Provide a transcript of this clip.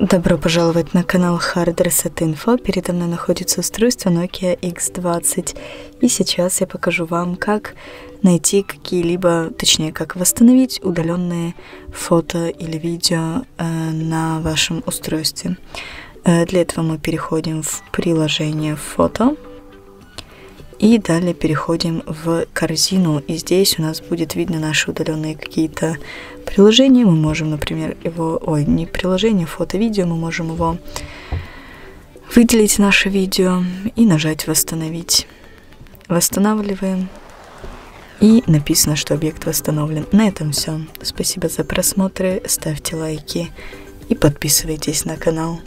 Добро пожаловать на канал HardReset_info. Передо мной находится устройство Nokia X20. И сейчас я покажу вам, как найти какие-либо, точнее, как восстановить удаленные фото или видео на вашем устройстве. Для этого мы переходим в приложение «Фото». И далее переходим в корзину, и здесь у нас будет видно наши удаленные какие-то приложения. Мы можем, например, фото-видео, мы можем его выделить, наше видео, и нажать «Восстановить». Восстанавливаем, и написано, что объект восстановлен. На этом все. Спасибо за просмотры, ставьте лайки и подписывайтесь на канал.